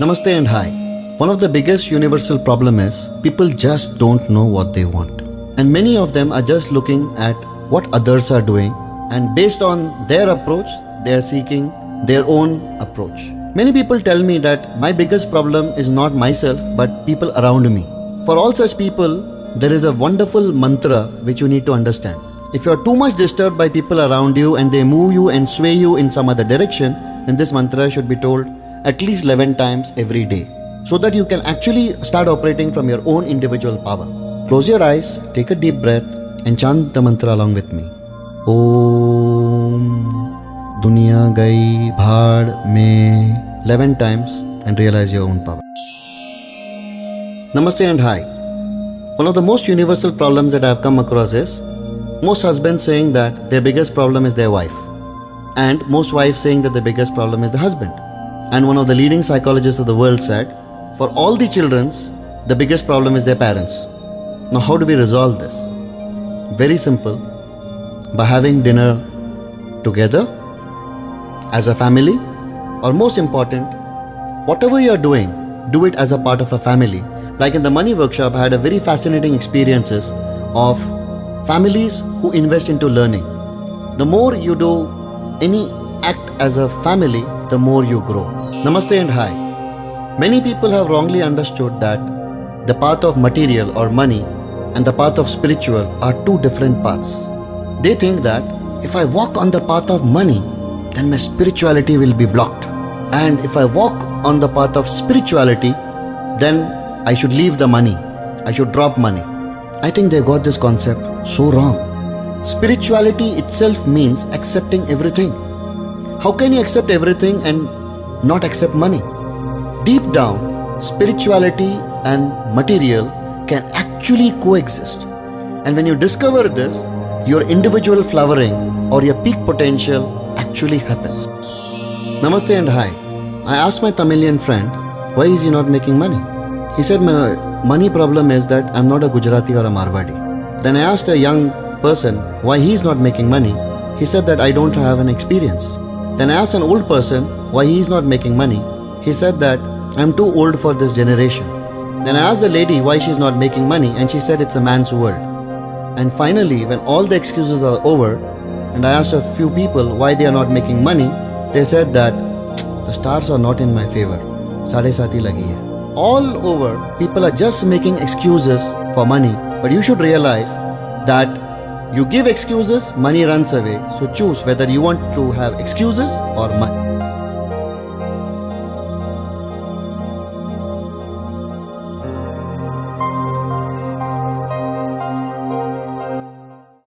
Namaste and hi. One of the biggest universal problem is people just don't know what they want. And many of them are just looking at what others are doing, and based on their approach, they are seeking their own approach. Many people tell me that my biggest problem is not myself but people around me. For all such people, there is a wonderful mantra which you need to understand. If you are too much disturbed by people around you and they move you and sway you in some other direction, then this mantra should be told at least 11 times every day, so that you can actually start operating from your own individual power. Close your eyes, take a deep breath and chant the mantra along with me. Om Duniya Gayi Bhaad Mein 11 times and realize your own power. Namaste and hi. One of the most universal problems that I have come across is most husbands saying that their biggest problem is their wife, and most wives saying that the biggest problem is the husband. And one of the leading psychologists of the world said, for all the children, the biggest problem is their parents. Now how do we resolve this? Very simple, by having dinner together as a family, or most important, whatever you are doing, do it as a part of a family. Like in the money workshop, I had a very fascinating experiences of families who invest into learning. The more you do any act as a family, the more you grow. Namaste and hi. Many people have wrongly understood that the path of material or money and the path of spiritual are two different paths. They think that if I walk on the path of money, then my spirituality will be blocked. And if I walk on the path of spirituality, then I should leave the money. I should drop money. I think they got this concept so wrong. Spirituality itself means accepting everything. How can you accept everything and not accept money? Deep down, spirituality and material can actually coexist. And when you discover this, your individual flowering or your peak potential actually happens. Namaste and hi. I asked my Tamilian friend, why is he not making money? He said, my money problem is that I'm not a Gujarati or a Marwadi. Then I asked a young person why he's not making money. He said that I don't have an experience. Then I asked an old person why he is not making money. He said that I am too old for this generation. Then I asked the lady why she is not making money, and she said it's a man's world. And finally, when all the excuses are over and I asked a few people why they are not making money, they said that the stars are not in my favor. Saade saati lagi hai. All over, people are just making excuses for money. But you should realize that you give excuses, money runs away. So choose whether you want to have excuses or money.